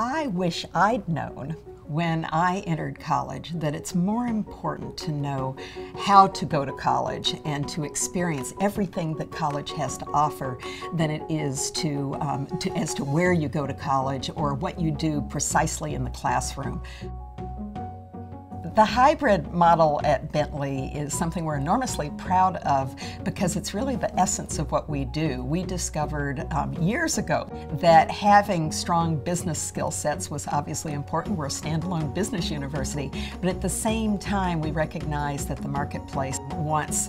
I wish I'd known when I entered college that it's more important to know how to go to college and to experience everything that college has to offer than it is to, as to where you go to college or what you do precisely in the classroom. The hybrid model at Bentley is something we're enormously proud of because it's really the essence of what we do. We discovered years ago that having strong business skill sets was obviously important. We're a standalone business university, but at the same time we recognize that the marketplace wants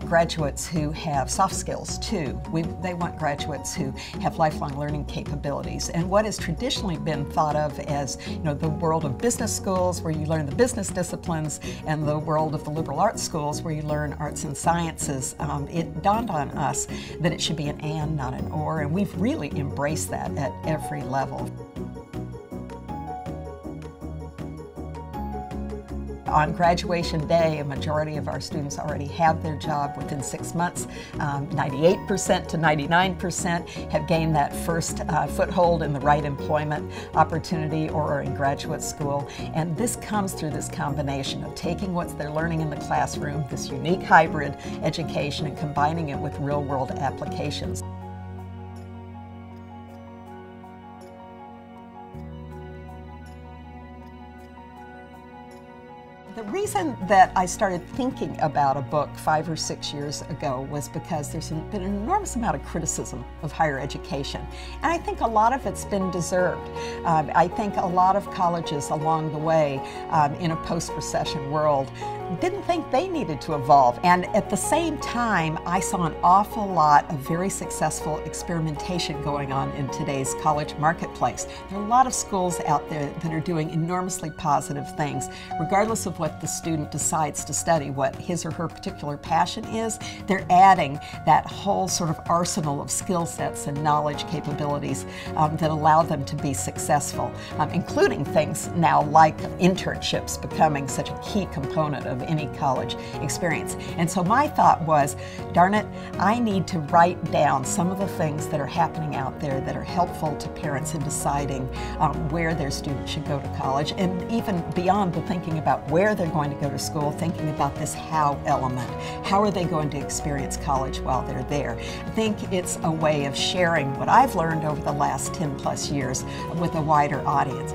graduates who have soft skills too. They want graduates who have lifelong learning capabilities. And what has traditionally been thought of as the world of business schools where you learn the business disciplines and the world of the liberal arts schools where you learn arts and sciences, it dawned on us that it should be an and, not an or, and we've really embraced that at every level. On graduation day, a majority of our students already have their job within 6 months. 98% to 99% have gained that first foothold in the right employment opportunity or in graduate school. And this comes through this combination of taking what they're learning in the classroom, this unique hybrid education, and combining it with real-world applications. The reason that I started thinking about a book 5 or 6 years ago was because there's been an enormous amount of criticism of higher education, and I think a lot of it's been deserved. I think a lot of colleges along the way in a post-recession world didn't think they needed to evolve, and at the same time I saw an awful lot of very successful experimentation going on in today's college marketplace. There are a lot of schools out there that are doing enormously positive things, regardless of what the student decides to study, what his or her particular passion is. They're adding that whole sort of arsenal of skill sets and knowledge capabilities that allow them to be successful, including things now like internships becoming such a key component of any college experience. And so my thought was, darn it, I need to write down some of the things that are happening out there that are helpful to parents in deciding where their student should go to college, and even beyond the thinking about where they're going to go to school, thinking about this how element. How are they going to experience college while they're there? I think it's a way of sharing what I've learned over the last 10+ years with a wider audience.